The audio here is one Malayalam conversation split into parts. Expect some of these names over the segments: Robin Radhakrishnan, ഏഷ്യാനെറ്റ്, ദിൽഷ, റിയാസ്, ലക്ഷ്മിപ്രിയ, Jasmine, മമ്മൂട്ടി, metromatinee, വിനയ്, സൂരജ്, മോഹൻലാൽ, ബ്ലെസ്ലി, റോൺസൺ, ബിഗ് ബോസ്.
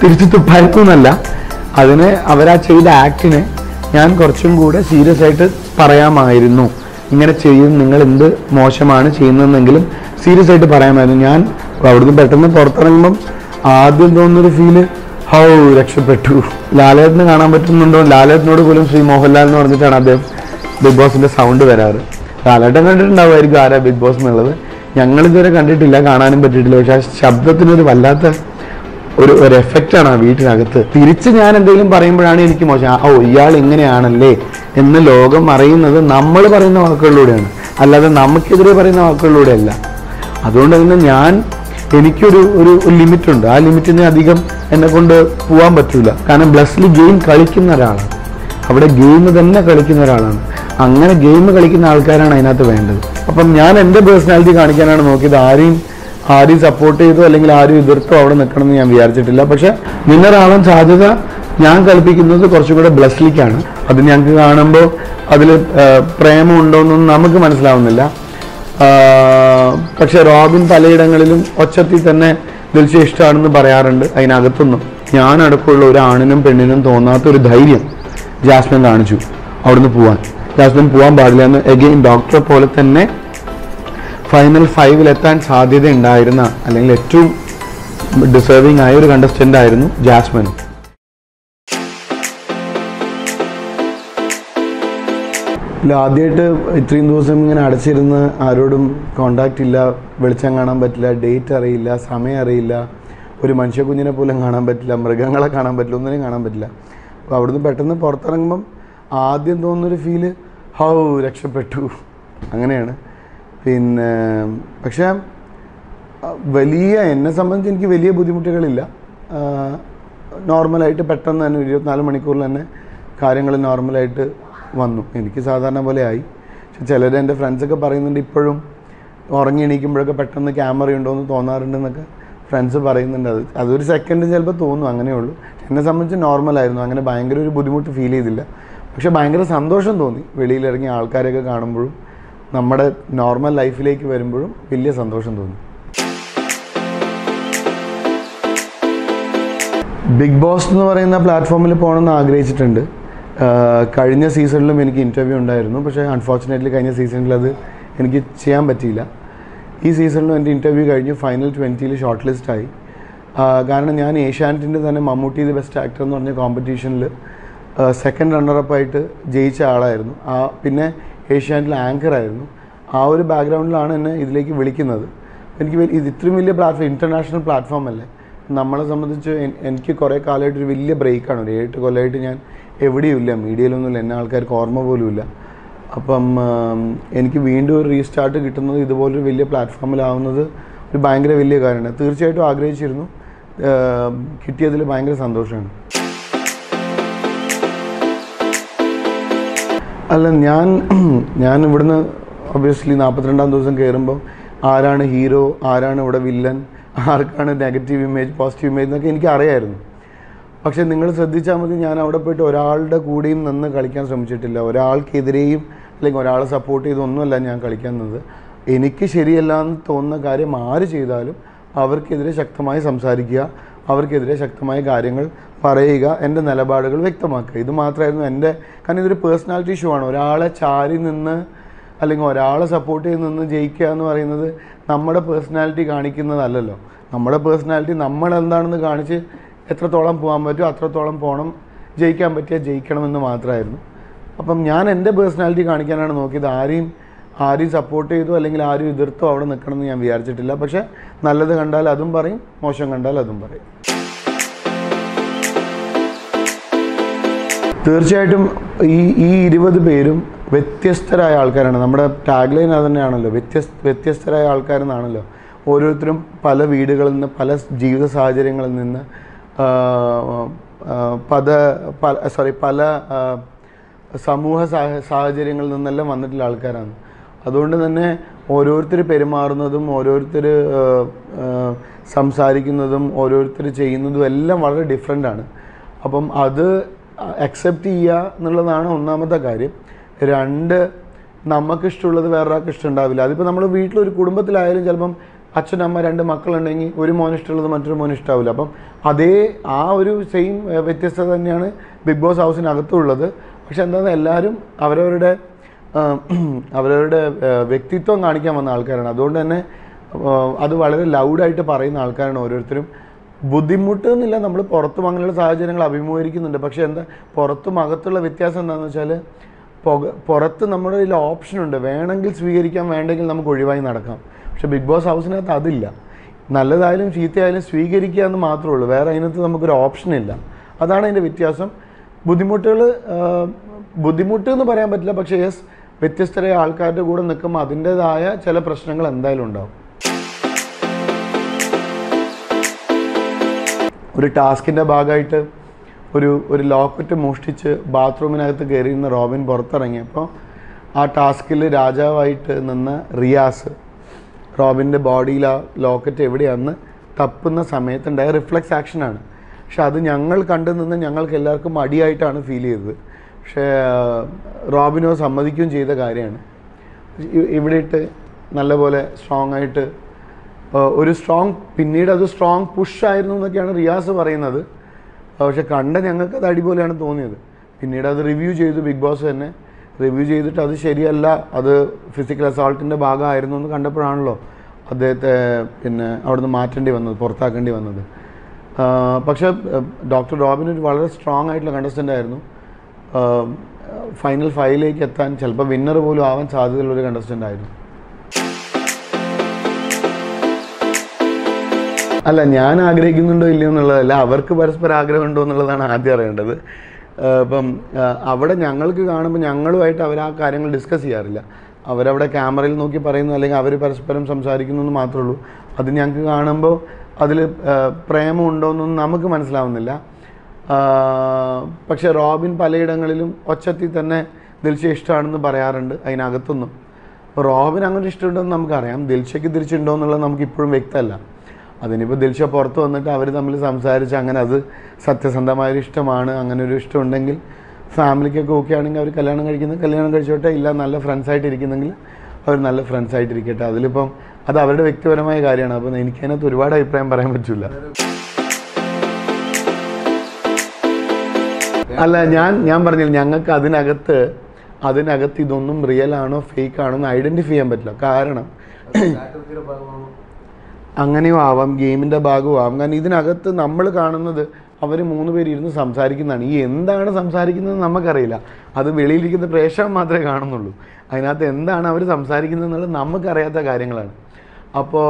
തിരിച്ചു തുപ്പായിരുന്നല്ല, അതിനെ അവരാ ചെയ്ത ആക്ടിനെ ഞാൻ കുറച്ചും കൂടെ സീരിയസ് ആയിട്ട് പറയാമായിരുന്നു. ഇങ്ങനെ ചെയ്യും, നിങ്ങൾ എന്ത് മോശമാണ് ചെയ്യുന്നതെന്നെങ്കിലും സീരിയസ് ആയിട്ട് പറയാമായിരുന്നു. ഞാൻ അവിടുന്ന് പെട്ടെന്ന് പുറത്തിറങ്ങുമ്പം ആദ്യം തോന്നുന്നൊരു ഫീല് ഹൗ രക്ഷപ്പെട്ടു. ലാലേട്ടനെ കാണാൻ പറ്റുന്നുണ്ടോ? ലാലേട്ടനോട് പോലും ശ്രീ മോഹൻലാൽ എന്ന് പറഞ്ഞിട്ടാണ് അദ്ദേഹം ബിഗ് ബോസിൻ്റെ സൗണ്ട് വരാറ്. ലാലേട്ടൻ കണ്ടിട്ടുണ്ടാവുമായിരിക്കും ആരാ ബിഗ് ബോസ് എന്നുള്ളത്. ഞങ്ങളിതുവരെ കണ്ടിട്ടില്ല, കാണാനും പറ്റിയിട്ടില്ല. പക്ഷെ ആ ശബ്ദത്തിനൊരു വല്ലാത്ത ഒരു എഫക്റ്റാണ് ആ വീട്ടിനകത്ത്. തിരിച്ച് ഞാൻ എന്തെങ്കിലും പറയുമ്പോഴാണ് എനിക്ക് മോശം, ഓ ഇയാൾ ഇങ്ങനെയാണല്ലേ എന്ന് ലോകം അറിയുന്നത് നമ്മൾ പറയുന്ന വാക്കുകളിലൂടെയാണ്, അല്ലാതെ നമുക്കെതിരെ പറയുന്ന വാക്കുകളിലൂടെ അല്ല. അതുകൊണ്ട് തന്നെ എനിക്കൊരു ലിമിറ്റുണ്ട്. ആ ലിമിറ്റിനെ അധികം എന്നെ കൊണ്ട് പോകാൻ പറ്റില്ല. കാരണം ബ്ലസ്ലി ഗെയിം കളിക്കുന്ന ഒരാളാണ്, അവിടെ ഗെയിം തന്നെ കളിക്കുന്ന ഒരാളാണ്. അങ്ങനെ ഗെയിം കളിക്കുന്ന ആൾക്കാരാണ് അതിനകത്ത് വേണ്ടത്. അപ്പം ഞാൻ എൻ്റെ പേഴ്സണാലിറ്റി കാണിക്കാനാണ് നോക്കിയത്. ആരെയും സപ്പോർട്ട് ചെയ്തോ അല്ലെങ്കിൽ ആരും എതിർത്തോ അവിടെ നിൽക്കണമെന്ന് ഞാൻ വിചാരിച്ചിട്ടില്ല. പക്ഷെ വിന്നറാവാൻ സാധ്യത ഞാൻ കൽപ്പിക്കുന്നത് കുറച്ചുകൂടെ ബ്ലസ്ലിക്കാണ്. അത് ഞങ്ങൾക്ക് കാണുമ്പോൾ അതിൽ പ്രേമം ഉണ്ടോയെന്നൊന്നും നമുക്ക് മനസ്സിലാവുന്നില്ല. പക്ഷെ റോബിൻ പലയിടങ്ങളിലും ഒച്ചത്തിൽ തന്നെ ദിൽഷ ഇഷ്ടമാണെന്ന് പറയാറുണ്ട്. അതിനകത്തൊന്നും ഞാനടക്കമുള്ള ഒരു ആണിനും പെണ്ണിനും തോന്നാത്ത ഒരു ധൈര്യം ജാസ്മിൻ കാണിച്ചു. അവിടുന്ന് ജാസ്മിൻ പോകാൻ പാടില്ല എന്ന് എഗെയിൻ ഡോക്ടറെ പോലെ തന്നെ ഫൈനൽ ഫൈവിലെത്താൻ സാധ്യത ഉണ്ടായിരുന്ന അല്ലെങ്കിൽ ഏറ്റവും ഡിസേർവിംഗ് ആയ ഒരു കണ്ടസ്റ്റൻ്റ് ആയിരുന്നു ജാസ്മിൻ. ഇല്ല, ആദ്യമായിട്ട് ഇത്രയും ദിവസം ഇങ്ങനെ അടച്ചിരുന്ന് ആരോടും കോണ്ടാക്റ്റ് ഇല്ല, വെളിച്ചം കാണാൻ പറ്റില്ല, ഡേറ്റ് അറിയില്ല, സമയം അറിയില്ല, ഒരു മനുഷ്യക്കുഞ്ഞിനെ പോലും കാണാൻ പറ്റില്ല, മൃഗങ്ങളെ കാണാൻ പറ്റില്ല, ഒന്നിനെയും കാണാൻ പറ്റില്ല. അപ്പോൾ അവിടുന്ന് പെട്ടെന്ന് പുറത്തിറങ്ങുമ്പം ആദ്യം തോന്നുന്നൊരു ഫീല് ഹൗ രക്ഷപ്പെട്ടു, അങ്ങനെയാണ്. പിന്നെ പക്ഷേ എന്നെ സംബന്ധിച്ച് എനിക്ക് വലിയ ബുദ്ധിമുട്ടുകളില്ല. നോർമലായിട്ട് പെട്ടെന്ന് തന്നെ 24 മണിക്കൂറിൽ തന്നെ കാര്യങ്ങൾ നോർമലായിട്ട് വന്നു. എനിക്ക് സാധാരണ പോലെ ആയി. പക്ഷെ ചിലർ എൻ്റെ ഫ്രണ്ട്സൊക്കെ പറയുന്നുണ്ട് ഇപ്പോഴും ഉറങ്ങി എണീക്കുമ്പോഴൊക്കെ പെട്ടെന്ന് ക്യാമറയുണ്ടോ എന്ന് തോന്നാറുണ്ടെന്നൊക്കെ ഫ്രണ്ട്സ് പറയുന്നുണ്ട്. അതൊരു സെക്കൻഡ് ചിലപ്പോൾ തോന്നും, അങ്ങനെയേ ഉള്ളൂ. എന്നെ സംബന്ധിച്ച് നോർമലായിരുന്നു, അങ്ങനെ ഭയങ്കര ഒരു ബുദ്ധിമുട്ട് ഫീൽ ചെയ്തില്ല. പക്ഷെ ഭയങ്കര സന്തോഷം തോന്നി വെളിയിലിറങ്ങി ആൾക്കാരെയൊക്കെ കാണുമ്പോഴും നമ്മുടെ നോർമൽ ലൈഫിലേക്ക് വരുമ്പോഴും വലിയ സന്തോഷം തോന്നി. ബിഗ് ബോസ് എന്ന് പറയുന്ന പ്ലാറ്റ്ഫോമിൽ പോകണമെന്ന് ആഗ്രഹിച്ചിട്ടുണ്ട്. കഴിഞ്ഞ സീസണിലും എനിക്ക് ഇൻ്റർവ്യൂ ഉണ്ടായിരുന്നു. പക്ഷേ അൺഫോർച്ചുനേറ്റ്ലി കഴിഞ്ഞ സീസണിൽ അത് എനിക്ക് ചെയ്യാൻ പറ്റിയില്ല. ഈ സീസണിലും എൻ്റെ ഇൻ്റർവ്യൂ കഴിഞ്ഞ് ഫൈനൽ 20ൽ ഷോർട്ട് ലിസ്റ്റായി. കാരണം ഞാൻ ഏഷ്യാനെറ്റിൻ്റെ തന്നെ മമ്മൂട്ടി ദി ബെസ്റ്റ് ആക്ടർ എന്ന് പറഞ്ഞ കോമ്പറ്റീഷനിൽ സെക്കൻഡ് റണ്ണറപ്പായിട്ട് ജയിച്ച ആളായിരുന്നു. പിന്നെ ഏഷ്യാനെറ്റിൽ ആങ്കറായിരുന്നു. ആ ഒരു ബാക്ക്ഗ്രൗണ്ടിലാണ് എന്നെ ഇതിലേക്ക് വിളിക്കുന്നത്. എനിക്ക് ഇത് ഇത്രയും വലിയ പ്ലാറ്റ്ഫോം, ഇൻ്റർനാഷണൽ പ്ലാറ്റ്ഫോം അല്ലേ, നമ്മളെ സംബന്ധിച്ച് എനിക്ക് കുറേ കാലമായിട്ടൊരു വലിയ ബ്രേക്കാണ്. ഒരു 7 കൊല്ലമായിട്ട് ഞാൻ എവിടെയുമില്ല, മീഡിയയിലൊന്നുമില്ല, എന്നെ ആൾക്കാർക്ക് ഓർമ്മ പോലുമില്ല. അപ്പം എനിക്ക് വീണ്ടും ഒരു റീസ്റ്റാർട്ട് കിട്ടുന്നത് ഇതുപോലൊരു വലിയ പ്ലാറ്റ്ഫോമിലാവുന്നത് ഒരു ഭയങ്കര വലിയ കാര്യമാണ്. തീർച്ചയായിട്ടും ആഗ്രഹിച്ചിരുന്നു, കിട്ടിയതിൽ ഭയങ്കര സന്തോഷമാണ്. അല്ല, ഞാൻ ഇവിടുന്ന് ഒബ്വിയസ്ലി 42-ാം ദിവസം കയറുമ്പോൾ ആരാണ് ഹീറോ, ആരാണ് ഇവിടെ വില്ലൻ, ആർക്കാണ് നെഗറ്റീവ് ഇമേജ്, പോസിറ്റീവ് ഇമേജ് എന്നൊക്കെ എനിക്കറിയായിരുന്നു. പക്ഷേ നിങ്ങൾ ശ്രദ്ധിച്ചാൽ മതി, ഞാൻ അവിടെ പോയിട്ട് ഒരാളുടെ കൂടെയും നിന്ന് കളിക്കാൻ ശ്രമിച്ചിട്ടില്ല. ഒരാൾക്കെതിരെയും അല്ലെങ്കിൽ ഒരാളെ സപ്പോർട്ട് ചെയ്തൊന്നുമല്ല ഞാൻ കളിക്കുന്നത്. എനിക്ക് ശരിയല്ല എന്ന് തോന്നുന്ന കാര്യം ആര് ചെയ്താലും അവർക്കെതിരെ ശക്തമായി സംസാരിക്കുക, അവർക്കെതിരെ ശക്തമായ കാര്യങ്ങൾ പറയുക, എൻ്റെ നിലപാടുകൾ വ്യക്തമാക്കുക, ഇത് മാത്രമായിരുന്നു എൻ്റെ. കാരണം ഇതൊരു പേഴ്സണാലിറ്റി ഷോ ആണ്. ഒരാളെ ചാരി നിന്ന് അല്ലെങ്കിൽ ഒരാളെ സപ്പോർട്ട് ചെയ്ത് നിന്ന് ജയിക്കുക എന്ന് പറയുന്നത് നമ്മുടെ പേഴ്സണാലിറ്റി കാണിക്കുന്നതല്ലല്ലോ. നമ്മുടെ പേഴ്സണാലിറ്റി നമ്മളെന്താണെന്ന് കാണിച്ച് എത്രത്തോളം പോകാൻ പറ്റുമോ അത്രത്തോളം പോകണം, ജയിക്കാൻ പറ്റിയാൽ ജയിക്കണമെന്ന് മാത്രമായിരുന്നു. അപ്പം ഞാൻ എൻ്റെ പേഴ്സണാലിറ്റി കാണിക്കാനാണ് നോക്കിയത്. ആരെയും സപ്പോർട്ട് ചെയ്തോ അല്ലെങ്കിൽ ആരും എതിർത്തോ അവിടെ നിൽക്കണമെന്ന് ഞാൻ വിചാരിച്ചിട്ടില്ല. പക്ഷേ നല്ലത് കണ്ടാൽ അതും പറയും, മോശം കണ്ടാൽ അതും പറയും. തീർച്ചയായിട്ടും ഈ 20 പേരും വ്യത്യസ്തരായ ആൾക്കാരാണ്. നമ്മുടെ ടാഗ് ലൈൻ അത് തന്നെയാണല്ലോ, വ്യത്യസ്തരായ ആൾക്കാരെന്നാണല്ലോ. ഓരോരുത്തരും പല വീടുകളിൽ നിന്ന്, പല ജീവിത സാഹചര്യങ്ങളിൽ നിന്ന്, pala samuha sahajaringal nalla vannittilla aalkarana adonde thanne ഓരോരുത്തര് പെരുമാറുന്നതും ഓരോരുത്തര് സംസാരിക്കുന്നതും ഓരോരുത്തര് ചെയ്യുന്നതും എല്ലാം വളരെ ഡിഫറന്റ് ആണ് അപ്പം അത് അക്സെപ്റ്റ് ചെയ്യുക എന്നുള്ളതാണ് ഒന്നാമത്തെ കാര്യം രണ്ട് നമുക്ക് ഇഷ്ടമുള്ളത് വേറൊരാൾക്ക് ഇഷ്ടണ്ടാവില്ല അതിപ്പോ നമ്മൾ വീട്ടിൽ ഒരു കുടുംബത്തിലായാലും ചിലപ്പം അച്ഛൻ അമ്മ രണ്ട് മക്കൾ ഉണ്ടെങ്കിൽ ഒരു മോൻ ഇഷ്ടമുള്ളത് മറ്റൊരു മോൻ ഇഷ്ടാവില്ല അപ്പം അതേ ആ ഒരു സെയിം വ്യത്യസ്തത തന്നെയാണ് ബിഗ് ബോസ് ഹൗസിനകത്തുള്ളത് പക്ഷെ എന്താ എല്ലാവരും അവരവരുടെ വ്യക്തിത്വം കാണിക്കാൻ വന്ന ആൾക്കാരാണ് അതുകൊണ്ട് തന്നെ അത് വളരെ ലൗഡ് ആയിട്ട് പറയുന്ന ആൾക്കാരാണ് ഓരോരുത്തരും ബുദ്ധിമുട്ടുന്നില്ല നമ്മൾ പുറത്തും അങ്ങനെയുള്ള സാഹചര്യങ്ങൾ അഭിമുഖീകരിക്കുന്നുണ്ട് പക്ഷെ എന്താ പുറത്തും അകത്തുള്ള വ്യത്യാസം എന്താണെന്ന് വെച്ചാൽ പുറത്ത് നമ്മുടെ ഒരു ഓപ്ഷൻ ഉണ്ട് വേണമെങ്കിൽ സ്വീകരിക്കാം വേണ്ടെങ്കിൽ നമുക്ക് ഒഴിവായി നടക്കാം പക്ഷെ ബിഗ് ബോസ് ഹൗസിനകത്ത് അതില്ല നല്ലതായാലും ചീത്തയായാലും സ്വീകരിക്കുക എന്ന് മാത്രമേ ഉള്ളൂ വേറെ അതിനകത്ത് നമുക്കൊരു ഓപ്ഷൻ ഇല്ല അതാണ് അതിൻ്റെ വ്യത്യാസം ബുദ്ധിമുട്ടെന്ന് പറയാൻ പറ്റില്ല പക്ഷേ യെസ് വ്യത്യസ്തരായ ആൾക്കാരുടെ കൂടെ നിൽക്കുമ്പോൾ അതിൻ്റെതായ ചില പ്രശ്നങ്ങൾ എന്തായാലും ഉണ്ടാവും ഒരു ടാസ്കിൻ്റെ ഭാഗമായിട്ട് ഒരു ലോക്കറ്റ് മോഷ്ടിച്ച് ബാത്റൂമിനകത്ത് കയറിയിരുന്ന റോബിൻ പുറത്തിറങ്ങിയപ്പോൾ ആ ടാസ്കിൽ രാജാവായിട്ട് നിന്ന റിയാസ് റോബിൻ്റെ ബോഡിയിൽ ആ ലോക്കറ്റ് എവിടെയാണെന്ന് തപ്പുന്ന സമയത്തുണ്ടായ റിഫ്ലക്സ് ആക്ഷനാണ് പക്ഷെ അത് ഞങ്ങൾ കണ്ടു നിന്ന് ഞങ്ങൾക്ക് എല്ലാവർക്കും മടിയായിട്ടാണ് ഫീൽ ചെയ്തത് പക്ഷേ റോബിനോ സമ്മതിക്കുകയും ചെയ്ത കാര്യമാണ് ഇവിടെ ഇട്ട് നല്ലപോലെ സ്ട്രോങ് ആയിട്ട് ഒരു സ്ട്രോങ് പിന്നീട് അത് സ്ട്രോങ് പുഷായിരുന്നു എന്നൊക്കെയാണ് റിയാസ് പറയുന്നത് പക്ഷെ കണ്ട ഞങ്ങൾക്ക് അത് അടിപൊളിയാണ് തോന്നിയത് പിന്നീട് അത് റിവ്യൂ ചെയ്തു ബിഗ് ബോസ് തന്നെ റിവ്യൂ ചെയ്തിട്ട് അത് ശരിയല്ല അത് ഫിസിക്കൽ അസോൾട്ടിൻ്റെ ഭാഗമായിരുന്നു എന്ന് കണ്ടപ്പോഴാണല്ലോ അദ്ദേഹത്തെ പിന്നെ അവിടുന്ന് മാറ്റേണ്ടി വന്നത് പുറത്താക്കേണ്ടി വന്നത് പക്ഷേ ഡോക്ടർ റോബിൻ ഒരു വളരെ സ്ട്രോങ് ആയിട്ടുള്ള കണ്ടസ്റ്റൻ്റ് ആയിരുന്നു ഫൈനൽ ഫൈവിലേക്ക് എത്താൻ ചിലപ്പോൾ വിന്നർ പോലും ആവാൻ സാധ്യതയുള്ളൊരു കണ്ടസ്റ്റൻ്റ് ആയിരുന്നു അല്ല ഞാൻ ആഗ്രഹിക്കുന്നുണ്ടോ ഇല്ലയോ എന്നുള്ളതല്ല അവർക്ക് പരസ്പരം ആഗ്രഹമുണ്ടോ എന്നുള്ളതാണ് ആദ്യം അറിയേണ്ടത് അപ്പം അവിടെ ഞങ്ങൾക്ക് കാണുമ്പോൾ ഞങ്ങളുമായിട്ട് അവർ ആ കാര്യങ്ങൾ ഡിസ്കസ് ചെയ്യാറില്ല അവരവിടെ ക്യാമറയിൽ നോക്കി പറയുന്നു അല്ലെങ്കിൽ അവർ പരസ്പരം സംസാരിക്കുന്നു എന്ന് മാത്രമേ ഉള്ളൂ അത് ഞങ്ങൾക്ക് കാണുമ്പോൾ അതിൽ പ്രേമമുണ്ടോ എന്നൊന്നും നമുക്ക് മനസ്സിലാവുന്നില്ല പക്ഷേ റോബിൻ പലയിടങ്ങളിലും ഒച്ചത്തിൽ തന്നെ ദിൽഷ ഇഷ്ടമാണെന്ന് പറയാറുണ്ട് അതിനകത്തൊന്നും അപ്പോൾ റോബിൻ അങ്ങനെ ഇഷ്ടമുണ്ടെന്ന് നമുക്കറിയാം ദിൽഷയ്ക്ക് തിരിച്ചുണ്ടോ എന്നുള്ളത് നമുക്കിപ്പോഴും വ്യക്തമല്ല അതിനിപ്പോൾ ദിൽഷ പുറത്ത് വന്നിട്ട് അവർ തമ്മിൽ സംസാരിച്ച് അങ്ങനെ അത് സത്യസന്ധമായൊരു ഇഷ്ടമാണ് അങ്ങനെ ഒരു ഇഷ്ടമുണ്ടെങ്കിൽ ഫാമിലിക്കൊക്കെ ഓക്കെ ആണെങ്കിൽ അവർ കല്യാണം കഴിക്കുന്ന കല്യാണം കഴിച്ചോട്ടെ ഇല്ല നല്ല ഫ്രണ്ട്സായിട്ടിരിക്കുന്നെങ്കിൽ അവർ നല്ല ഫ്രണ്ട്സായിട്ടിരിക്കട്ടെ അതിലിപ്പം അത് അവരുടെ വ്യക്തിപരമായ കാര്യമാണ് അപ്പം എനിക്കതിനകത്ത് ഒരുപാട് അഭിപ്രായം പറയാൻ പറ്റില്ല അല്ല ഞാൻ പറഞ്ഞില്ല ഞങ്ങൾക്ക് അതിനകത്ത് ഇതൊന്നും റിയൽ ആണോ ഫേക്ക് ആണോ എന്ന് ഐഡൻറ്റിഫൈ ചെയ്യാൻ പറ്റില്ല കാരണം അങ്ങനെയും ആവാം ഗെയിമിൻ്റെ ഭാഗമാവാം കാരണം ഇതിനകത്ത് നമ്മൾ കാണുന്നത് അവർ മൂന്ന് പേരിരുന്ന് സംസാരിക്കുന്നതാണ് ഈ എന്താണ് സംസാരിക്കുന്നത് നമുക്കറിയില്ല അത് വെളിയിലിരിക്കുന്ന പ്രേക്ഷകൻ മാത്രമേ കാണുന്നുള്ളൂ അതിനകത്ത് എന്താണ് അവർ സംസാരിക്കുന്നത് എന്നുള്ളത് നമുക്കറിയാത്ത കാര്യങ്ങളാണ് അപ്പോൾ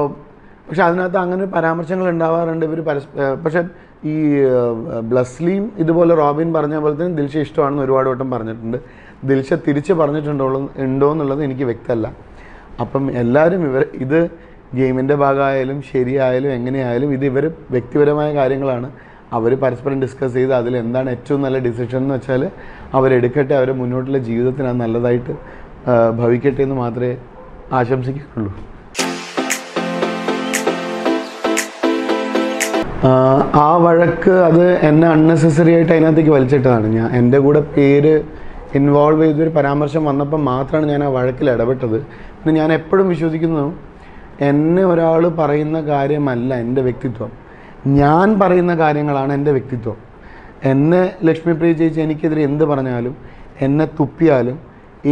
പക്ഷെ അതിനകത്ത് അങ്ങനെ പരാമർശങ്ങൾ ഉണ്ടാവാറുണ്ട് ഇവർ പക്ഷെ ഈ ബ്ലസ്ലിയും ഇതുപോലെ റോബിൻ പറഞ്ഞ പോലെ തന്നെ ദിൽഷ ഇഷ്ടമാണെന്ന് ഒരുപാട് വട്ടം പറഞ്ഞിട്ടുണ്ട് ദിൽഷ തിരിച്ച് പറഞ്ഞിട്ടുണ്ടോ എന്നുള്ളത് എനിക്ക് വ്യക്തമല്ല അപ്പം എല്ലാവരും ഇത് ഗെയിമിൻ്റെ ഭാഗമായാലും ശരിയായാലും എങ്ങനെയായാലും ഇത് ഇവർ വ്യക്തിപരമായ കാര്യങ്ങളാണ് അവർ പരസ്പരം ഡിസ്കസ് ചെയ്ത് അതിൽ എന്താണ് ഏറ്റവും നല്ല ഡിസിഷൻ എന്ന് വെച്ചാൽ അവരെടുക്കട്ടെ അവരുടെ മുന്നോട്ടുള്ള ജീവിതത്തിന് അത് നല്ലതായിട്ട് ഭവിക്കട്ടെ എന്ന് മാത്രമേ ആശംസിക്കുന്നുള്ളൂ ആ വഴക്ക് അത് എന്നെ അൺനെസസറി ആയിട്ട് അതിനകത്തേക്ക് വലിച്ചിട്ടതാണ് ഞാൻ എൻ്റെ കൂടെ പേര് ഇൻവോൾവ് ചെയ്തൊരു പരാമർശം വന്നപ്പോൾ മാത്രമാണ് ഞാൻ ആ വഴക്കിൽ ഇടപെട്ടത് പിന്നെ ഞാൻ എപ്പോഴും വിശ്വസിക്കുന്നു എന്നെ ഒരാൾ പറയുന്ന കാര്യമല്ല എൻ്റെ വ്യക്തിത്വം ഞാൻ പറയുന്ന കാര്യങ്ങളാണ് എൻ്റെ വ്യക്തിത്വം എന്നെ ലക്ഷ്മിപ്രിയ ചേച്ചി എനിക്കെതിരെ എന്ത് പറഞ്ഞാലും എന്നെ തുപ്പിയാലും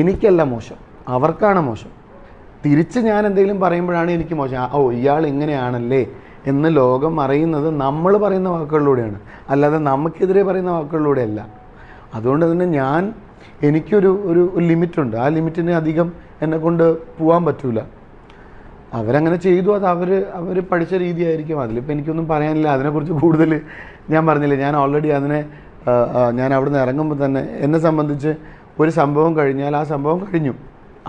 എനിക്കല്ല മോശം അവർക്കാണ് മോശം തിരിച്ച് ഞാൻ എന്തെങ്കിലും പറയുമ്പോഴാണ് എനിക്ക് മോശം ഓ ഇയാൾ ഇങ്ങനെയാണല്ലേ എന്ന് ലോകം അറിയുന്നത് നമ്മൾ പറയുന്ന വാക്കുകളിലൂടെയാണ് അല്ലാതെ നമുക്കെതിരെ പറയുന്ന വാക്കുകളിലൂടെയല്ല അതുകൊണ്ട് തന്നെ എനിക്കൊരു ഒരു ലിമിറ്റുണ്ട് ആ ലിമിറ്റിന് അധികം എന്നെ കൊണ്ട് പോകാൻ പറ്റില്ല അവരങ്ങനെ ചെയ്തു അത് അവർ പഠിച്ച രീതിയായിരിക്കും അതിലിപ്പോൾ എനിക്കൊന്നും പറയാനില്ല അതിനെക്കുറിച്ച് കൂടുതൽ ഞാൻ പറഞ്ഞില്ല ഞാൻ ഓൾറെഡി ഞാൻ അവിടെ നിന്ന് ഇറങ്ങുമ്പോൾ തന്നെ എന്നെ സംബന്ധിച്ച് ഒരു സംഭവം കഴിഞ്ഞാൽ ആ സംഭവം കഴിഞ്ഞു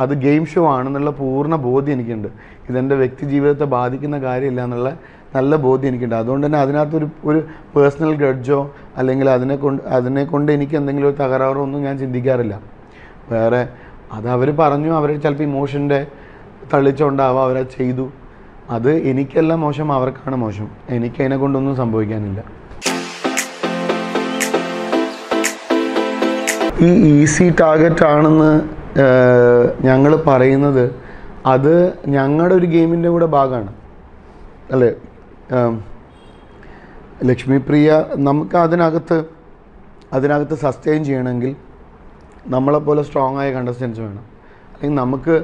അത് ഗെയിം ഷോ ആണെന്നുള്ള പൂർണ്ണ ബോധ്യം എനിക്കുണ്ട്. ഇതെൻ്റെ വ്യക്തി ജീവിതത്തെ ബാധിക്കുന്ന കാര്യമില്ല എന്നുള്ള നല്ല ബോധ്യം എനിക്കുണ്ട്. അതുകൊണ്ട് തന്നെ അതിനകത്തൊരു പേഴ്സണൽ ഗ്രഡ്ജോ അല്ലെങ്കിൽ അതിനെക്കൊണ്ട് എനിക്ക് എന്തെങ്കിലും ഒരു തകരാറോ ഒന്നും ഞാൻ ചിന്തിക്കാറില്ല. വേറെ അതവർ പറഞ്ഞു, അവർ ചിലപ്പോൾ ഇമോഷൻ്റെ തള്ളിച്ചുകൊണ്ടാവാം അവരത് ചെയ്തു. അത് എനിക്കല്ല മോശം, അവർക്കാണ് മോശം. എനിക്കതിനെ കൊണ്ടൊന്നും സംഭവിക്കാനില്ല. ഈ ഈസി ടാർഗറ്റ് ആണെന്ന് ഞങ്ങൾ പറയുന്നത് അത് ഞങ്ങളുടെ ഒരു ഗെയിമിൻ്റെ കൂടെ ഭാഗമാണ്, അല്ലേ ലക്ഷ്മിപ്രിയ? നമുക്ക് അതിനകത്ത് സസ്റ്റെയിൻ ചെയ്യണമെങ്കിൽ നമ്മളെപ്പോലെ സ്ട്രോങ് ആയ കണ്ടസ്റ്റൻസ് വേണം. അല്ലെങ്കിൽ നമുക്ക്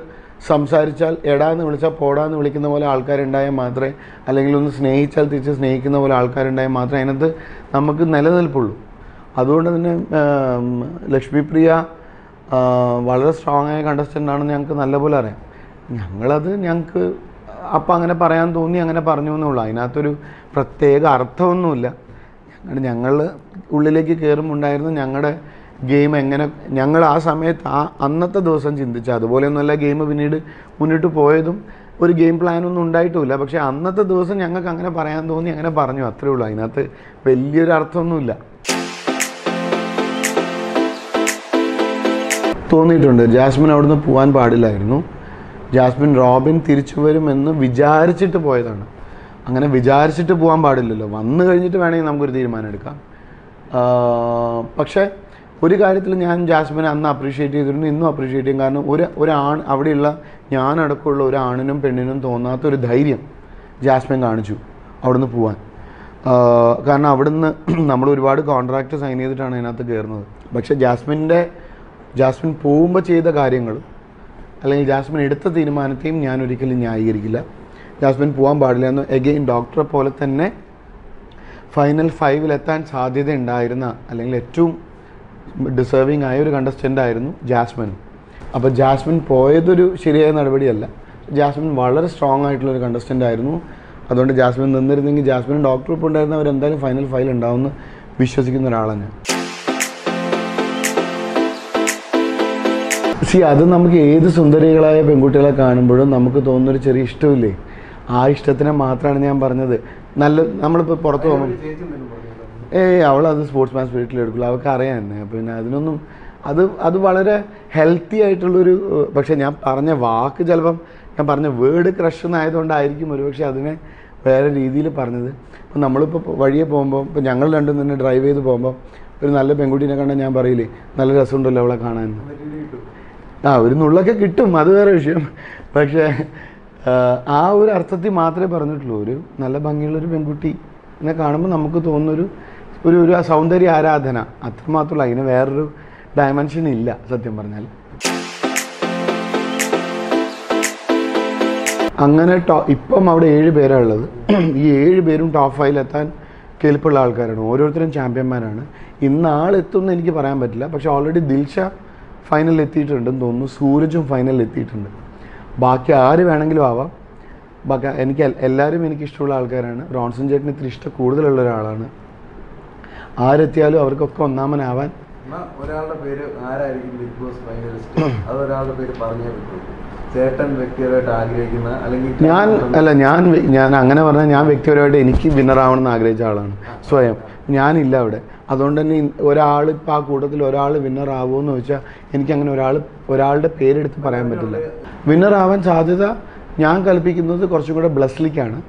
സംസാരിച്ചാൽ എടാന്ന് വിളിച്ചാൽ പോടാന്ന് വിളിക്കുന്ന പോലെ ആൾക്കാരുണ്ടായാൽ മാത്രമേ, അല്ലെങ്കിൽ ഒന്ന് സ്നേഹിച്ചാൽ തിരിച്ച് സ്നേഹിക്കുന്ന പോലെ ആൾക്കാരുണ്ടായാൽ മാത്രമേ അതിനകത്ത് നമുക്ക് നിലനിൽപ്പുള്ളൂ. അതുകൊണ്ട് തന്നെ ലക്ഷ്മിപ്രിയ വളരെ സ്ട്രോങ് ആയ കണ്ടസ്റ്റൻ്റ് ആണെന്ന് ഞങ്ങൾക്ക് നല്ലപോലെ അറിയാം. ഞങ്ങൾക്ക് അപ്പം അങ്ങനെ പറയാൻ തോന്നി അങ്ങനെ പറഞ്ഞു എന്നുള്ളൂ. അതിനകത്തൊരു പ്രത്യേക അർത്ഥമൊന്നുമില്ല. ഞങ്ങളുടെ ഉള്ളിലേക്ക് കയറുമുണ്ടായിരുന്നു ഞങ്ങളുടെ ഗെയിം എങ്ങനെ ഞങ്ങൾ ആ സമയത്ത് അന്നത്തെ ദിവസം ചിന്തിച്ച അതുപോലെയൊന്നുമല്ല ഗെയിം പിന്നീട് മുന്നിട്ട് പോയതും. ഒരു ഗെയിം പ്ലാനൊന്നും ഉണ്ടായിട്ടുമില്ല. പക്ഷേ അന്നത്തെ ദിവസം ഞങ്ങൾക്ക് അങ്ങനെ പറയാൻ തോന്നി അങ്ങനെ പറഞ്ഞു, അത്രേ ഉള്ളൂ. അതിനകത്ത് വലിയൊരു അർത്ഥമൊന്നുമില്ല. തോന്നിയിട്ടുണ്ട് ജാസ്മിൻ അവിടുന്ന് പോകാൻ പാടില്ലായിരുന്നു, ജാസ്മിൻ റോബിൻ തിരിച്ചു വരുമെന്ന് വിചാരിച്ചിട്ട് പോയതാണ്. അങ്ങനെ വിചാരിച്ചിട്ട് പോകാൻ പാടില്ലല്ലോ, വന്നു കഴിഞ്ഞിട്ട് വേണമെങ്കിൽ നമുക്കൊരു തീരുമാനം എടുക്കാം. പക്ഷേ ഒരു കാര്യത്തിൽ ഞാൻ ജാസ്മിനെ അന്ന് അപ്രീഷിയേറ്റ് ചെയ്തിരുന്നു, ഇന്നും അപ്രീഷിയേറ്റ് ചെയ്യും. കാരണം ഒരാൺ അവിടെയുള്ള ഞാനടക്കമുള്ള ഒരാണിനും പെണ്ണിനും തോന്നാത്തൊരു ധൈര്യം ജാസ്മിൻ കാണിച്ചു അവിടുന്ന് പോകാൻ. കാരണം അവിടുന്ന് നമ്മൾ ഒരുപാട് കോൺട്രാക്റ്റ് സൈൻ ചെയ്തിട്ടാണ് അതിനകത്ത് കയറുന്നത്. പക്ഷേ ജാസ്മിൻ പോകുമ്പോൾ ചെയ്ത കാര്യങ്ങളും അല്ലെങ്കിൽ ജാസ്മിൻ എടുത്ത തീരുമാനത്തെയും ഞാൻ ഒരിക്കലും ന്യായീകരിക്കില്ല. ജാസ്മിൻ പോകാൻ പാടില്ല എന്ന് എഗെയിൻ ഡോക്ടറെ പോലെ തന്നെ ഫൈനൽ ഫൈവിലെത്താൻ സാധ്യത ഉണ്ടായിരുന്ന അല്ലെങ്കിൽ ഏറ്റവും ഡിസേർവിങ് ആയ ഒരു കണ്ടസ്റ്റൻ്റ് ആയിരുന്നു ജാസ്മിൻ. അപ്പോൾ ജാസ്മിൻ പോയതൊരു ശരിയായ നടപടിയല്ല. ജാസ്മിൻ വളരെ സ്ട്രോങ് ആയിട്ടുള്ളൊരു കണ്ടസ്റ്റൻ്റ് ആയിരുന്നു. അതുകൊണ്ട് ജാസ്മിൻ നിന്നിരുന്നെങ്കിൽ ജാസ്മിൻ ഡോക്ടർ ഇപ്പോൾ ഉണ്ടായിരുന്ന അവരെന്തായാലും ഫൈനൽ ഫൈവിൽ ഉണ്ടാവുമെന്ന് വിശ്വസിക്കുന്ന ഒരാളാണ് ഞാൻ. സി അത് നമുക്ക് ഏത് സുന്ദരികളായ പെൺകുട്ടികളെ കാണുമ്പോഴും നമുക്ക് തോന്നുന്നൊരു ചെറിയ ഇഷ്ടമില്ലേ? ആ ഇഷ്ടത്തിനെ മാത്രമാണ് ഞാൻ പറഞ്ഞത്. നല്ല നമ്മളിപ്പോൾ പുറത്ത് പോകുമ്പോൾ അവളത് സ്പോർട്സ്മാൻ സ്പിരിറ്റിൽ എടുക്കുള്ളൂ, അവൾക്ക് അറിയാൻ തന്നെ. പിന്നെ അതിനൊന്നും അത് വളരെ ഹെൽത്തി ആയിട്ടുള്ളൊരു, പക്ഷേ ഞാൻ പറഞ്ഞ വാക്ക് ചിലപ്പം ഞാൻ പറഞ്ഞ വേർഡ് ക്രഷ് എന്നായതുകൊണ്ടായിരിക്കും ഒരു പക്ഷേ അതിനെ വേറെ രീതിയിൽ പറഞ്ഞത്. അപ്പം നമ്മളിപ്പോൾ വഴിയെ പോകുമ്പോൾ ഇപ്പോൾ ഞങ്ങൾ രണ്ടും തന്നെ ഡ്രൈവ് ചെയ്ത് പോകുമ്പോൾ ഒരു നല്ല പെൺകുട്ടീനെ കണ്ടാൽ ഞാൻ പറയില്ലേ നല്ല രസമുണ്ടല്ലോ അവളെ കാണാൻ, ഒരു നുള്ളൊക്കെ കിട്ടും, അത് വേറെ വിഷയം. പക്ഷേ ആ ഒരു അർത്ഥത്തിൽ മാത്രമേ പറഞ്ഞിട്ടുള്ളൂ. ഒരു നല്ല ഭംഗിയുള്ളൊരു പെൺകുട്ടിനെ കാണുമ്പോൾ നമുക്ക് തോന്നുന്നൊരു ഒരു ഒരു സൗന്ദര്യ ആരാധന, അത്രമാത്രമല്ല. അതിന് വേറൊരു ഡയമെൻഷൻ ഇല്ല സത്യം പറഞ്ഞാൽ. അങ്ങനെ ഇപ്പം അവിടെ 7 പേരാണ് ഉള്ളത്. ഈ 7 പേരും ടോപ്പ് 5 എത്താൻ കെൽപ്പുള്ള ആൾക്കാരാണ്. ഓരോരുത്തരും ചാമ്പ്യന്മാരാണ്. ഇന്നാളെത്തുമെന്ന് എനിക്ക് പറയാൻ പറ്റില്ല. പക്ഷേ ഓൾറെഡി ദിൽഷ ഫൈനലിൽ എത്തിയിട്ടുണ്ടെന്ന് തോന്നുന്നു, സൂരജും ഫൈനലിൽ എത്തിയിട്ടുണ്ട്. ബാക്കി ആര് വേണമെങ്കിലും ആവാം. ബാക്കി എല്ലാവരും എനിക്കിഷ്ടമുള്ള ആൾക്കാരാണ്. റോൺസൺ ചേട്ടന് ഇത്തിരി ഇഷ്ടം കൂടുതലുള്ള ഒരാളാണ്. ആരെത്തിയാലും അവർക്കൊക്കെ ഒന്നാമനാവാൻ. ഒരാളുടെ പേര് ആരായിരിക്കും ബിഗ് ബോസ് ഫൈനലിസ്റ്റ്? അതൊരാളുടെ പേര് പറഞ്ഞേ പറ്റുള്ളൂ. ചേട്ടൻ വ്യക്തിപരമായിട്ട് ആഗ്രഹിക്കുന്ന, അല്ലെങ്കിൽ ഞാൻ അങ്ങനെ പറഞ്ഞാൽ ഞാൻ വ്യക്തിപരമായിട്ട് എനിക്ക് വിന്നറാവണം എന്ന് ആഗ്രഹിച്ച ആളാണ് സ്വയം. ഞാനില്ല അവിടെ. അതുകൊണ്ട് തന്നെ ഒരാൾ ഇപ്പം ആ കൂട്ടത്തിൽ ഒരാൾ വിന്നറാവുമെന്ന് ചോദിച്ചാൽ എനിക്കങ്ങനെ ഒരാളുടെ പേരെടുത്ത് പറയാൻ പറ്റില്ല. വിന്നറാവാൻ സാധ്യത ഞാൻ കൽപ്പിക്കുന്നത് കുറച്ചും കൂടെ ബ്ലെസ്ലിക്കാണ്.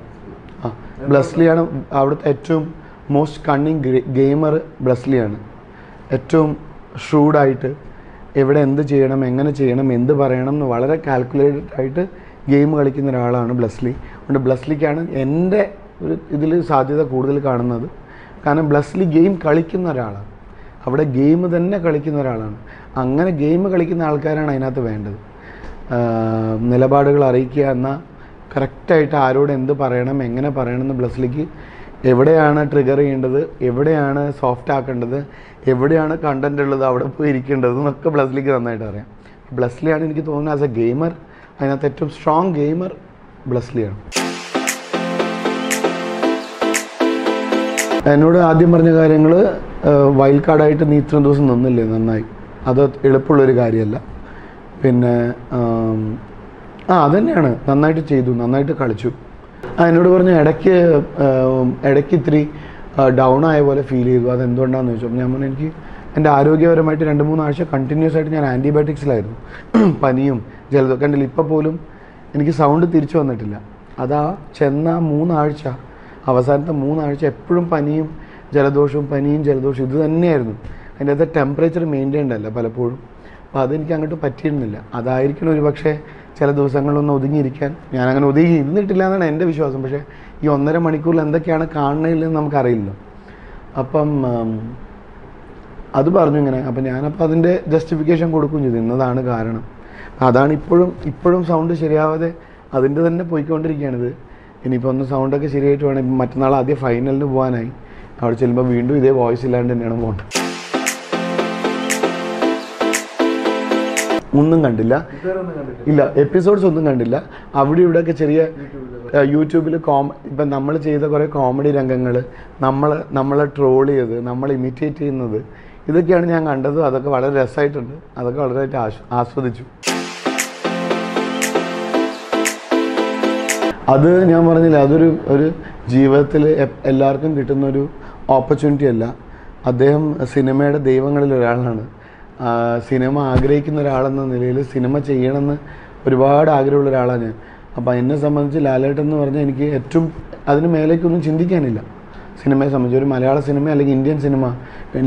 ബ്ലെസ്ലിയാണ് അവിടുത്തെ ഏറ്റവും മോസ്റ്റ് കണ്ണിങ് ഗെയിമർ. ബ്ലെസ്ലിയാണ് ഏറ്റവും ഷ്രൂഡായിട്ട് എവിടെ എന്ത് ചെയ്യണം, എങ്ങനെ ചെയ്യണം, എന്ത് പറയണം എന്ന് വളരെ കാൽക്കുലേറ്റഡ് ആയിട്ട് ഗെയിം കളിക്കുന്ന ഒരാളാണ് ബ്ലെസ്ലി. അതുകൊണ്ട് ബ്ലെസ്ലിക്കാണ് എൻ്റെ ഒരു ഇതിൽ സാധ്യത കൂടുതൽ കാണുന്നത്. കാരണം ബ്ലെസ്ലി ഗെയിം കളിക്കുന്ന ഒരാളാണ്, അവിടെ ഗെയിം തന്നെ കളിക്കുന്ന ഒരാളാണ്. അങ്ങനെ ഗെയിം കളിക്കുന്ന ആൾക്കാരാണ് അതിനകത്ത് വേണ്ടത്. നിലപാടുകൾ അറിയിക്കുക എന്നാൽ കറക്റ്റായിട്ട് ആരോട് എന്ത് പറയണം, എങ്ങനെ പറയണമെന്ന് ബ്ലെസ്ലിക്ക്, എവിടെയാണ് ട്രിഗർ ചെയ്യേണ്ടത്, എവിടെയാണ് സോഫ്റ്റ് ആക്കേണ്ടത്, എവിടെയാണ് കണ്ടൻ്റ് ഉള്ളത്, അവിടെ പോയി ഇരിക്കേണ്ടത് എന്നൊക്കെ ബ്ലെസ്ലിക്ക് നന്നായിട്ട് അറിയാം. ബ്ലെസ്ലിയാണ് എനിക്ക് തോന്നുന്നത് ആസ് എ ഗെയിമർ അതിനകത്ത് ഏറ്റവും സ്ട്രോങ് ഗെയിമർ ബ്ലെസ്ലിയാണ്. എന്നോട് ആദ്യം പറഞ്ഞ കാര്യങ്ങൾ വൈൽഡ് കാർഡായിട്ട് നീ ഇത്രയും ദിവസം നിന്നില്ലേ, നന്നായി. അത് എളുപ്പമുള്ളൊരു കാര്യമല്ല. പിന്നെ ആ അതന്നെയാണ് നന്നായിട്ട് ചെയ്തു നന്നായിട്ട് കളിച്ചു ആ എന്നോട് പറഞ്ഞു ഇടയ്ക്ക് ഇത്തിരി ഡൗൺ ആയ പോലെ ഫീൽ ചെയ്തു അതെന്തുകൊണ്ടാണെന്ന് ചോദിച്ചു ഞാൻ പറഞ്ഞു എനിക്ക് എൻ്റെ ആരോഗ്യപരമായിട്ട് 2-3 ആഴ്ച കണ്ടിന്യൂസ് ആയിട്ട് ഞാൻ ആൻറ്റിബയോട്ടിക്സിലായിരുന്നു പനിയും ജലദോഷം കണ്ടില്ല ഇപ്പം പോലും എനിക്ക് സൗണ്ട് തിരിച്ചു വന്നിട്ടില്ല അതാ ചെന്ന 3 ആഴ്ച അവസാനത്തെ 3 ആഴ്ച എപ്പോഴും പനിയും ജലദോഷവും ഇത് തന്നെയായിരുന്നു അതിൻ്റെ അകത്ത് ടെമ്പറേച്ചർ മെയിൻറ്റെയിൻഡ് അല്ല പലപ്പോഴും അപ്പോൾ അതെനിക്ക് അങ്ങോട്ട് പറ്റിയിരുന്നില്ല അതായിരിക്കണം ഒരു പക്ഷേ ചില ദിവസങ്ങളിലൊന്ന് ഒതുങ്ങിയിരിക്കാൻ ഞാനങ്ങനെ ഒതുങ്ങി ഇരുന്നിട്ടില്ല എന്നാണ് എൻ്റെ വിശ്വാസം പക്ഷേ ഈ 1.5 മണിക്കൂറിൽ എന്തൊക്കെയാണ് കാണുന്നതെന്ന് നമുക്കറിയില്ല അപ്പം അത് പറഞ്ഞു ഇങ്ങനെ അപ്പം ഞാനപ്പോൾ അതിൻ്റെ ജസ്റ്റിഫിക്കേഷൻ കൊടുക്കുകയും ചെയ്തു ഇന്നതാണ് കാരണം അതാണ് ഇപ്പോഴും സൗണ്ട് ശരിയാവാതെ അതിൻ്റെ തന്നെ പോയിക്കൊണ്ടിരിക്കുകയാണിത് ഇനിയിപ്പോൾ ഒന്ന് സൗണ്ടൊക്കെ ശരിയായിട്ട് വേണം മറ്റന്നാൾ ആദ്യം ഫൈനലിന് പോകാനായി അവിടെ ചെല്ലുമ്പോൾ വീണ്ടും ഇതേ വോയിസ് ഇല്ലാണ്ട് തന്നെയാണ് പോകേണ്ടത് ഒന്നും കണ്ടില്ല ഇല്ല എപ്പിസോഡ്സ് ഒന്നും കണ്ടില്ല അവിടെ ഇവിടെയൊക്കെ ചെറിയ യൂട്യൂബിൽ ഇപ്പം നമ്മൾ ചെയ്ത കുറേ കോമഡി രംഗങ്ങൾ നമ്മളെ ട്രോൾ ചെയ്ത് നമ്മളെ ഇമിറ്റേറ്റ് ചെയ്യുന്നത് ഇതൊക്കെയാണ് ഞാൻ കണ്ടത് അതൊക്കെ വളരെ രസമായിട്ടുണ്ട് അതൊക്കെ വളരെയായിട്ട് ആസ്വദിച്ചു അത് ഞാൻ പറഞ്ഞില്ല അതൊരു ജീവിതത്തിൽ എല്ലാവർക്കും കിട്ടുന്നൊരു ഓപ്പർച്യൂണിറ്റി അല്ല അദ്ദേഹം സിനിമയുടെ ദൈവങ്ങളിൽ ഒരാളാണ് സിനിമ ആഗ്രഹിക്കുന്ന ഒരാളെന്ന നിലയിൽ സിനിമ ചെയ്യണമെന്ന് ഒരുപാട് ആഗ്രഹമുള്ള ഒരാളാണ് ഞാൻ അപ്പോൾ എന്നെ സംബന്ധിച്ച് ലാലേട്ടെന്ന് പറഞ്ഞാൽ എനിക്ക് ഏറ്റവും അതിന് മേലേക്കൊന്നും ചിന്തിക്കാനില്ല സിനിമയെ സംബന്ധിച്ച് ഒരു മലയാള സിനിമ അല്ലെങ്കിൽ ഇന്ത്യൻ സിനിമ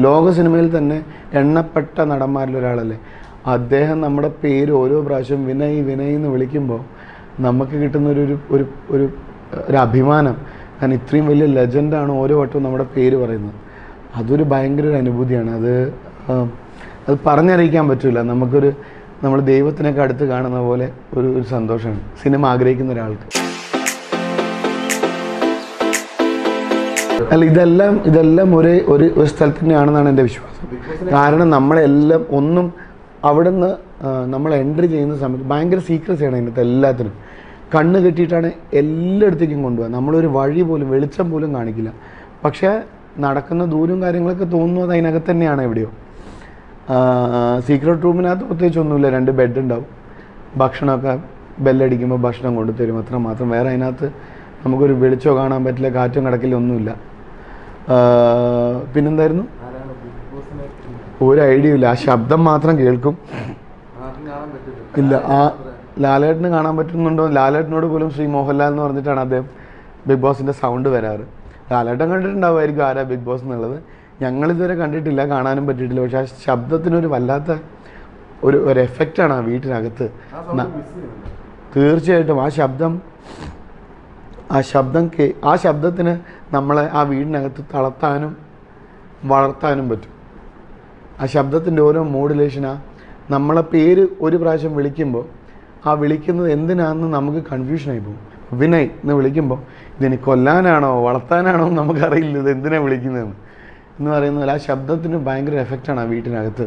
ലോക സിനിമയിൽ തന്നെ എണ്ണപ്പെട്ട നടന്മാരിൽ ഒരാളല്ലേ അദ്ദേഹം നമ്മുടെ പേര് ഓരോ പ്രാവശ്യം വിനയ് എന്ന് വിളിക്കുമ്പോൾ നമുക്ക് കിട്ടുന്നൊരു ഒരു ഒരു ഒരു അഭിമാനം കാരണം ഇത്രയും വലിയ ലെജൻഡാണ് ഓരോ വട്ടവും നമ്മുടെ പേര് പറയുന്നത് അതൊരു ഭയങ്കര ഒരു അനുഭൂതിയാണ് അത് പറഞ്ഞറിയിക്കാൻ പറ്റില്ല നമ്മൾ ദൈവത്തിനൊക്കെ അടുത്ത് കാണുന്ന പോലെ ഒരു സന്തോഷമാണ് സിനിമ ആഗ്രഹിക്കുന്ന ഒരാൾക്ക് അല്ല ഇതെല്ലാം ഒരു സ്ഥലത്ത് തന്നെയാണെന്നാണ് എൻ്റെ വിശ്വാസം കാരണം നമ്മളെല്ലാം ഒന്നും അവിടെ നിന്ന് നമ്മൾ എൻട്രി ചെയ്യുന്ന സമയത്ത് ഭയങ്കര സീക്രസിയാണ് അതിനകത്ത് എല്ലാത്തിനും കണ്ണ് കെട്ടിയിട്ടാണ് എല്ലായിടത്തേക്കും കൊണ്ടുപോകുക നമ്മളൊരു വഴി പോലും വെളിച്ചം പോലും കാണിക്കില്ല പക്ഷേ നടക്കുന്ന ദൂരവും കാര്യങ്ങളൊക്കെ തോന്നുന്നത് അതിനകത്ത് തന്നെയാണ് എവിടെയോ സീക്രട്ട് റൂമിനകത്ത് പ്രത്യേകിച്ചൊന്നുമില്ല 2 ബെഡ് ഉണ്ടാവും ഭക്ഷണമൊക്കെ ബെല്ലടിക്കുമ്പോൾ ഭക്ഷണം കൊണ്ടു തരും അത്രമാത്രം വേറെ അതിനകത്ത് നമുക്കൊരു വെളിച്ചോ കാണാൻ പറ്റില്ല കാറ്റും കിടക്കില്ല ഒന്നുമില്ല പിന്നെന്തായിരുന്നു ഒരു ഐഡിയ ഇല്ല ആ ശബ്ദം മാത്രം കേൾക്കും ഇല്ല ആ ലാലേട്ടന് കാണാൻ പറ്റുന്നുണ്ടോ ലാലേട്ടനോട് പോലും ശ്രീ മോഹൻലാൽ എന്ന് പറഞ്ഞിട്ടാണ് അദ്ദേഹം ബിഗ് ബോസിൻ്റെ സൗണ്ട് വരാറ് ലാലേട്ടൻ കണ്ടിട്ടുണ്ടാവുമായിരിക്കും ആരാ ബിഗ് ബോസ് എന്നുള്ളത് ഞങ്ങളിതുവരെ കണ്ടിട്ടില്ല കാണാനും പറ്റിയിട്ടില്ല പക്ഷെ ആ ശബ്ദത്തിനൊരു വല്ലാത്ത ഒരു എഫക്റ്റാണ് ആ വീട്ടിനകത്ത് തീർച്ചയായിട്ടും ആ ശബ്ദത്തിന് നമ്മളെ ആ വീടിനകത്ത് തളർത്താനും വളർത്താനും പറ്റും ആ ശബ്ദത്തിൻ്റെ ഓരോ മോഡുലേഷനാ നമ്മളെ പേര് ഒരു പ്രാവശ്യം വിളിക്കുമ്പോൾ ആ വിളിക്കുന്നത് എന്തിനാണെന്ന് നമുക്ക് കൺഫ്യൂഷനായി പോകും വിനയ് എന്ന് വിളിക്കുമ്പോൾ ഇതിനെ കൊല്ലാനാണോ വളർത്താനാണോ നമുക്കറിയില്ല ഇത് എന്തിനാണ് വിളിക്കുന്നതെന്ന് എന്ന് പറയുന്ന പോലെ ആ ശബ്ദത്തിന് ഭയങ്കര എഫക്റ്റാണ് ആ വീട്ടിനകത്ത്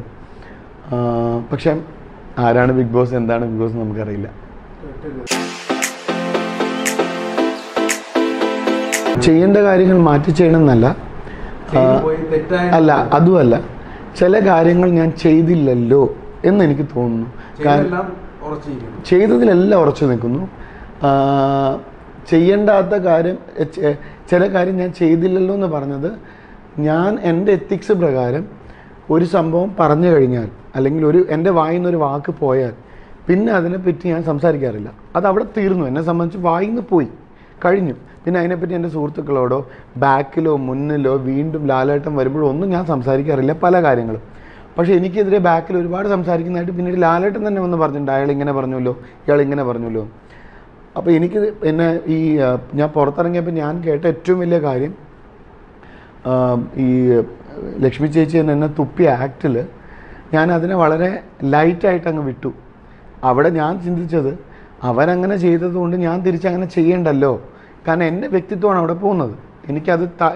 പക്ഷേ ആരാണ് ബിഗ് ബോസ് എന്താണ് ബിഗ് ബോസ് നമുക്കറിയില്ല ചെയ്യേണ്ട കാര്യങ്ങൾ മാറ്റി ചെയ്യണമെന്നല്ല അല്ല അതുമല്ല ചില കാര്യങ്ങൾ ഞാൻ ചെയ്തില്ലല്ലോ എന്നെനിക്ക് തോന്നുന്നു ചെയ്തതിലെല്ലാം ഉറച്ചു നിൽക്കുന്നു ചെയ്യേണ്ടാത്ത കാര്യം ചില കാര്യം ഞാൻ ചെയ്തില്ലല്ലോ എന്ന് പറഞ്ഞത് ഞാൻ എൻ്റെ എത്തിക്സ് പ്രകാരം ഒരു സംഭവം പറഞ്ഞു കഴിഞ്ഞാൽ അല്ലെങ്കിൽ എൻ്റെ വായിൽ നിന്നൊരു വാക്ക് പോയാൽ പിന്നെ അതിനെപ്പറ്റി ഞാൻ സംസാരിക്കാറില്ല അത് അവിടെ തീർന്നു എന്നെ സംബന്ധിച്ച് വായിൽ നിന്ന് പോയി കഴിഞ്ഞു പിന്നെ അതിനെപ്പറ്റി എൻ്റെ സുഹൃത്തുക്കളോടോ ബാക്കിലോ മുന്നിലോ വീണ്ടും ലാലേട്ടൻ വരുമ്പോഴോ ഒന്നും ഞാൻ സംസാരിക്കാറില്ല പല കാര്യങ്ങളും പക്ഷേ എനിക്കെതിരെ ബാക്കിൽ ഒരുപാട് സംസാരിക്കുന്നതായിട്ട് പിന്നീട് ലാലേട്ടൻ തന്നെ വന്ന് പറഞ്ഞിട്ടുണ്ട് ഇയാൾ ഇങ്ങനെ പറഞ്ഞല്ലോ അപ്പോൾ ഞാൻ പുറത്തിറങ്ങിയപ്പോൾ ഞാൻ കേട്ട ഏറ്റവും വലിയ കാര്യം ഈ ലക്ഷ്മി ചേച്ചി എന്നെ തുപ്പിയ ആക്റ്റിൽ ഞാൻ അതിനെ വളരെ ലൈറ്റായിട്ട് അങ്ങ് വിട്ടു അവിടെ ഞാൻ ചിന്തിച്ചത് അവനങ്ങനെ ചെയ്തതുകൊണ്ട് ഞാൻ തിരിച്ചങ്ങനെ ചെയ്യണ്ടല്ലോ കാരണം എൻ്റെ വ്യക്തിത്വമാണ് അവിടെ പോകുന്നത്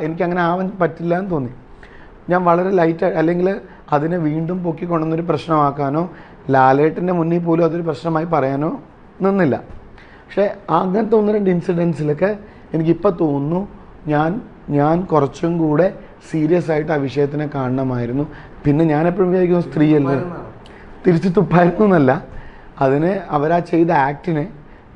എനിക്കങ്ങനെ ആവാൻ പറ്റില്ല എന്ന് തോന്നി ഞാൻ വളരെ ലൈറ്റായി അല്ലെങ്കിൽ അതിനെ വീണ്ടും പൊക്കിക്കൊണ്ടെന്നൊരു പ്രശ്നമാക്കാനോ ലാലേട്ടൻ്റെ മുന്നിൽ പോലും അതൊരു പ്രശ്നമായി പറയാനോ നിന്നില്ല പക്ഷേ അങ്ങനത്തെ 1-2 ഇൻസിഡൻസിലൊക്കെ എനിക്കിപ്പോൾ തോന്നുന്നു ഞാൻ കുറച്ചും കൂടെ സീരിയസ് ആയിട്ട് ആ വിഷയത്തിനെ കാണണമായിരുന്നു പിന്നെ ഞാനെപ്പോഴും വിചാരിക്കുന്നു സ്ത്രീയല്ലേ തിരിച്ച് തുപ്പായിരുന്നു എന്നല്ല അതിനെ അവരാ ചെയ്ത ആക്ടിനെ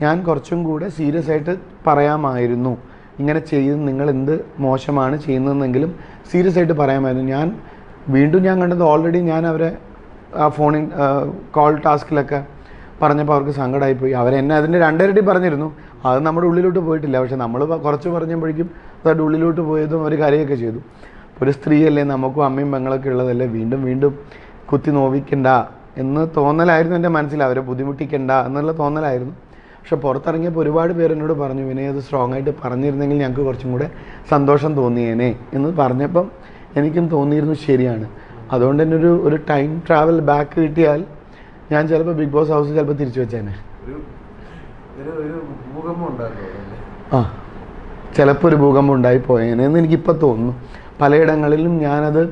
ഞാൻ കുറച്ചും കൂടെ സീരിയസ് ആയിട്ട് പറയാമായിരുന്നു. ഇങ്ങനെ ചെയ്ത് നിങ്ങൾ എന്ത് മോശമാണ് ചെയ്യുന്നതെന്നെങ്കിലും സീരിയസ് ആയിട്ട് പറയാമായിരുന്നു. ഞാൻ വീണ്ടും ഞാൻ കണ്ടത് ഓൾറെഡി ഞാൻ അവരെ ആ ഫോണിൽ കോൾ ടാസ്കിലൊക്കെ പറഞ്ഞപ്പോൾ അവർക്ക് സങ്കടമായിപ്പോയി. അവരെന്നെ അതിൻ്റെ രണ്ടരട്ടി പറഞ്ഞിരുന്നു, അത് നമ്മുടെ ഉള്ളിലോട്ട് പോയിട്ടില്ല. പക്ഷെ നമ്മൾ കുറച്ച് പറഞ്ഞപ്പോഴേക്കും അതവരുടെ ഉള്ളിലോട്ട് പോയതും അവർ കരയൊക്കെ ചെയ്തു. ഒരു സ്ത്രീയല്ലേ, നമുക്കും അമ്മയും പെങ്ങളൊക്കെ ഉള്ളതല്ലേ, വീണ്ടും വീണ്ടും കുത്തി നോവിക്കണ്ട എന്ന് തോന്നലായിരുന്നു എൻ്റെ മനസ്സിൽ. അവരെ ബുദ്ധിമുട്ടിക്കണ്ട എന്നുള്ള തോന്നലായിരുന്നു. പക്ഷെ പുറത്തിറങ്ങിയപ്പോൾ ഒരുപാട് പേര് എന്നോട് പറഞ്ഞു, വിനയ അത് സ്ട്രോങ് ആയിട്ട് പറഞ്ഞിരുന്നെങ്കിൽ ഞങ്ങൾക്ക് കുറച്ചും കൂടെ സന്തോഷം തോന്നിയേനെ എന്ന് പറഞ്ഞപ്പം എനിക്കും തോന്നിയിരുന്നു ശരിയാണ്. അതുകൊണ്ട് തന്നെ ഒരു ടൈം ട്രാവൽ ബാക്ക് കിട്ടിയാൽ ഞാൻ ചിലപ്പോൾ ബിഗ് ബോസ് ഹൗസ് ചിലപ്പോൾ തിരിച്ചു വെച്ചേനെ. ആ ചിലപ്പോൾ ഒരു ഭൂകമ്പം ഉണ്ടായി പോയേനെ എന്ന് എനിക്കിപ്പോൾ തോന്നുന്നു. പലയിടങ്ങളിലും ഞാനത്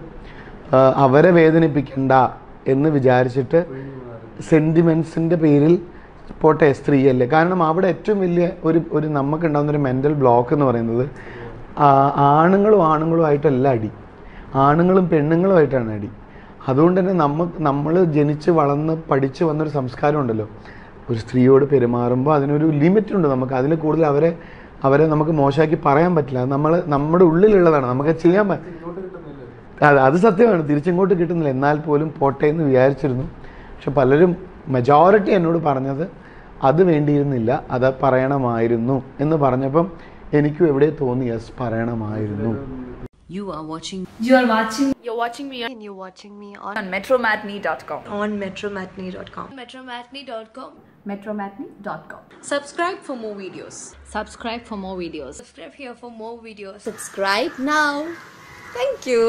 അവരെ വേദനിപ്പിക്കണ്ട എന്ന് വിചാരിച്ചിട്ട് സെൻറ്റിമെൻസിൻ്റെ പേരിൽ പോട്ടെ, സ്ത്രീയല്ലേ. കാരണം അവിടെ ഏറ്റവും വലിയ ഒരു നമുക്കുണ്ടാകുന്നൊരു മെൻ്റൽ ബ്ലോക്ക് എന്ന് പറയുന്നത് ആണുങ്ങളുമായിട്ടല്ല അടി, ആണുങ്ങളും പെണ്ണുങ്ങളുമായിട്ടാണ് അടി. അതുകൊണ്ട് തന്നെ നമ്മൾ ജനിച്ച് വളർന്ന് പഠിച്ച് വന്നൊരു സംസ്കാരം ഉണ്ടല്ലോ, ഒരു സ്ത്രീയോട് പെരുമാറുമ്പോൾ അതിനൊരു ലിമിറ്റുണ്ട്. നമുക്ക് അതിൽ കൂടുതൽ അവരെ നമുക്ക് മോശമാക്കി പറയാൻ പറ്റില്ല. നമ്മുടെ ഉള്ളിലുള്ളതാണ്, നമുക്ക് ചെയ്യാൻ അത് സത്യമാണ്, തിരിച്ചിങ്ങോട്ട് കിട്ടുന്നില്ല. എന്നാൽ പോലും പോട്ടെ എന്ന് വിചാരിച്ചിരുന്നു. പക്ഷെ പലരും മെജോറിറ്റി എന്നോട് പറഞ്ഞത് അത് വേണ്ടിയിരുന്നില്ല, അത് പറയണമായിരുന്നു എന്ന് പറഞ്ഞപ്പം എനിക്കും എവിടെ തോന്നി യെസ് പറയണമായിരുന്നു. You are watching me on metromatinee.com. metromatinee.com. Subscribe here for more videos. Subscribe now. Thank you.